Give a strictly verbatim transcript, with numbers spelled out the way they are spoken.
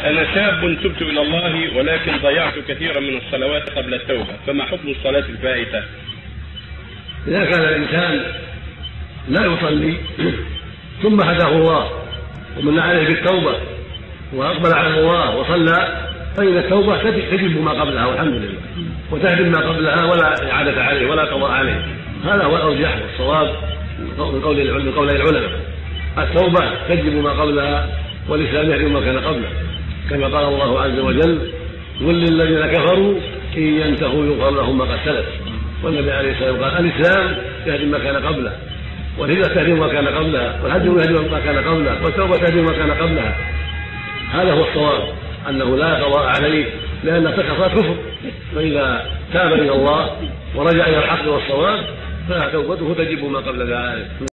أنا شاب تبت إلى الله ولكن ضيعت كثيرا من الصلوات قبل التوبة، فما حكم الصلاة الفائتة؟ إذا كان الإنسان لا يصلي ثم هداه الله ومن عليه بالتوبة وأقبل على الله وصلى، فإذا التوبة تجب ما قبلها والحمد لله، وتهدم ما قبلها ولا إعادة عليه ولا قضاء عليه. هذا هو الأرجح والصواب من قولي العلماء، التوبة تجب ما قبلها والإسلام يهدم ما كان قبله، كما قال الله عز وجل: قل للذين كفروا إن ينتهوا يغفر لهم ما قد سلف. والنبي عليه الصلاة والسلام قال: الإسلام يهدم ما كان قبله، والهجرة تهدم ما كان قبلها، والحج يهدم ما كان قبله، والتوبة تهدم ما كان قبلها. هذا هو الصواب، أنه لا قضاء عليه، لأن التكفر كفر، فإذا تاب إلى الله ورجع إلى الحق والصواب فتوبته تجب ما قبل ذلك.